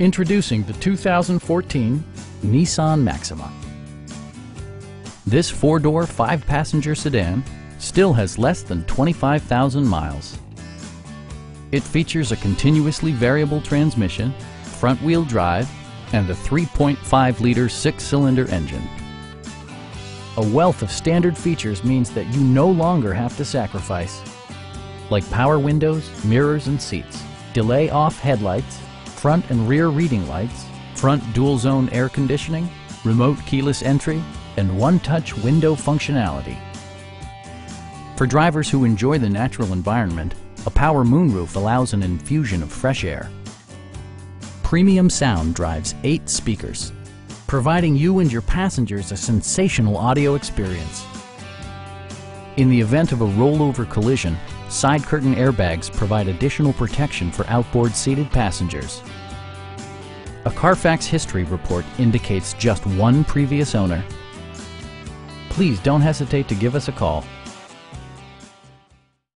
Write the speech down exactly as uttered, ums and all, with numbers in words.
Introducing the two thousand fourteen Nissan Maxima. This four-door, five-passenger sedan still has less than twenty-five thousand miles. It features a continuously variable transmission, front-wheel drive, and a three point five liter six-cylinder engine. A wealth of standard features means that you no longer have to sacrifice, like power windows, mirrors and seats, delay off headlights, front and rear reading lights, front dual zone air conditioning, remote keyless entry, and one-touch window functionality. For drivers who enjoy the natural environment, a power moonroof allows an infusion of fresh air. Premium sound drives eight speakers, providing you and your passengers a sensational audio experience. In the event of a rollover collision, side curtain airbags provide additional protection for outboard seated passengers. A Carfax history report indicates just one previous owner. Please don't hesitate to give us a call.